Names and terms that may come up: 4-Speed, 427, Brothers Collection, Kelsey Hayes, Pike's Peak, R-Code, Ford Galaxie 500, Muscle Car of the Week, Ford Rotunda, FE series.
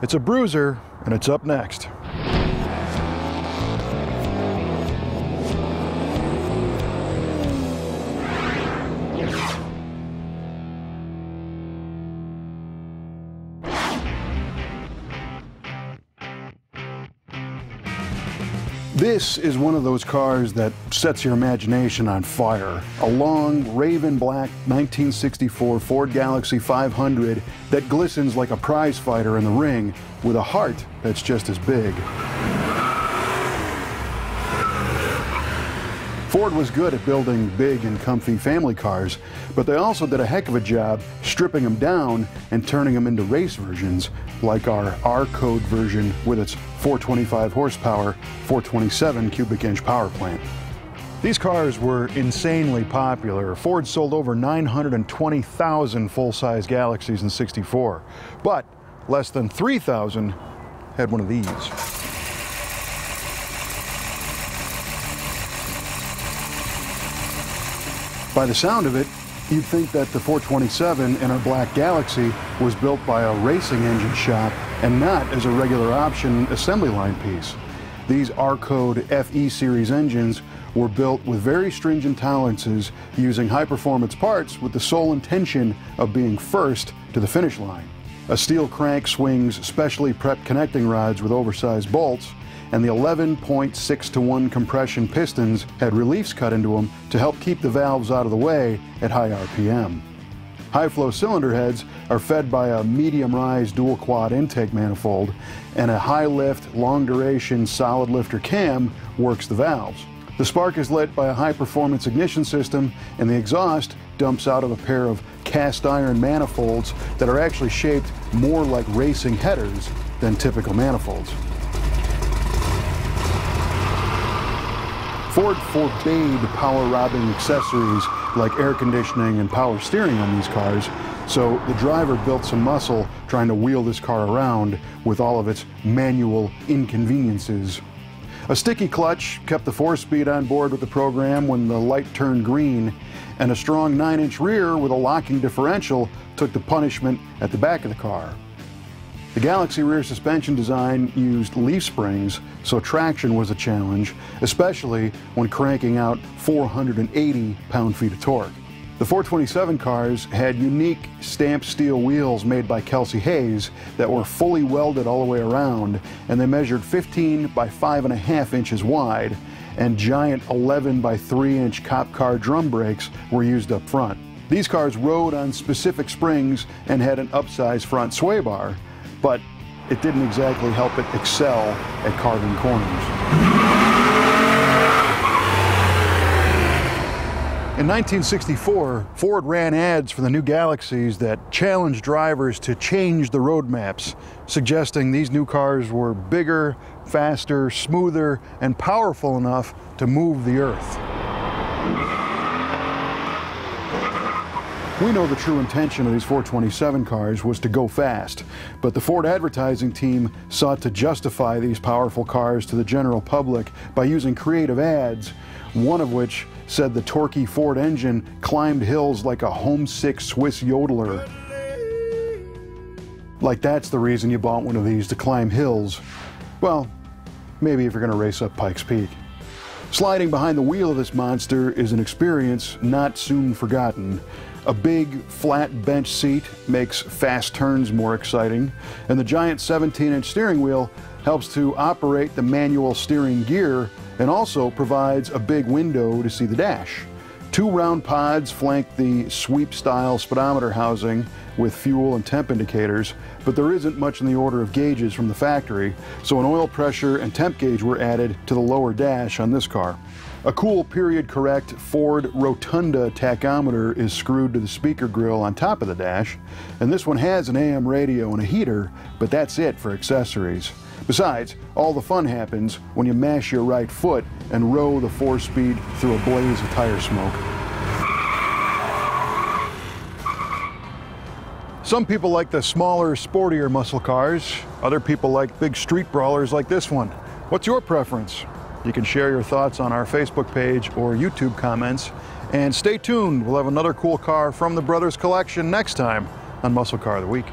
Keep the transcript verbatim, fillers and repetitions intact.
It's a bruiser, and it's up next. This is one of those cars that sets your imagination on fire. A long, raven black nineteen sixty-four Ford Galaxie five hundred that glistens like a prize fighter in the ring with a heart that's just as big. Ford was good at building big and comfy family cars, but they also did a heck of a job stripping them down and turning them into race versions, like our R code version with its four hundred twenty-five horsepower, four hundred twenty-seven cubic inch power plant. These cars were insanely popular. Ford sold over nine hundred twenty thousand full-size Galaxies in sixty-four, but less than three thousand had one of these. By the sound of it, you'd think that the four twenty-seven in our black Galaxie was built by a racing engine shop and not as a regular option assembly line piece. These R code F E series engines were built with very stringent tolerances using high-performance parts with the sole intention of being first to the finish line. A steel crank swings specially prepped connecting rods with oversized bolts, and the eleven point six to one compression pistons had reliefs cut into them to help keep the valves out of the way at high R P M. High-flow cylinder heads are fed by a medium-rise dual-quad intake manifold, and a high-lift, long-duration solid lifter cam works the valves. The spark is lit by a high-performance ignition system, and the exhaust dumps out of a pair of cast-iron manifolds that are actually shaped more like racing headers than typical manifolds. Ford forbade power-robbing accessories like air conditioning and power steering on these cars, so the driver built some muscle trying to wheel this car around with all of its manual inconveniences. A sticky clutch kept the four-speed on board with the program when the light turned green, and a strong nine-inch rear with a locking differential took the punishment at the back of the car. The Galaxie rear suspension design used leaf springs, so traction was a challenge, especially when cranking out four hundred eighty pound-feet of torque. The four twenty-seven cars had unique stamped steel wheels made by Kelsey Hayes that were fully welded all the way around, and they measured fifteen by five and a half inches wide, and giant eleven by three inch cop car drum brakes were used up front. These cars rode on specific springs and had an upsized front sway bar, but it didn't exactly help it excel at carving corners. In nineteen sixty-four, Ford ran ads for the new Galaxies that challenged drivers to change the roadmaps, suggesting these new cars were bigger, faster, smoother, and powerful enough to move the earth. We know the true intention of these four twenty-seven cars was to go fast, but the Ford advertising team sought to justify these powerful cars to the general public by using creative ads, one of which said the torquey Ford engine climbed hills like a homesick Swiss yodeler. Like that's the reason you bought one of these, to climb hills. Well, maybe if you're going to race up Pike's Peak. Sliding behind the wheel of this monster is an experience not soon forgotten. A big, flat bench seat makes fast turns more exciting, and the giant seventeen inch steering wheel helps to operate the manual steering gear and also provides a big window to see the dash. Two round pods flank the sweep-style speedometer housing with fuel and temp indicators, but there isn't much in the order of gauges from the factory, so an oil pressure and temp gauge were added to the lower dash on this car. A cool period-correct Ford Rotunda tachometer is screwed to the speaker grille on top of the dash, and this one has an A M radio and a heater, but that's it for accessories. Besides, all the fun happens when you mash your right foot and row the four-speed through a blaze of tire smoke. Some people like the smaller, sportier muscle cars. Other people like big street brawlers like this one. What's your preference? You can share your thoughts on our Facebook page or YouTube comments. And stay tuned, we'll have another cool car from the Brothers Collection next time on Muscle Car of the Week.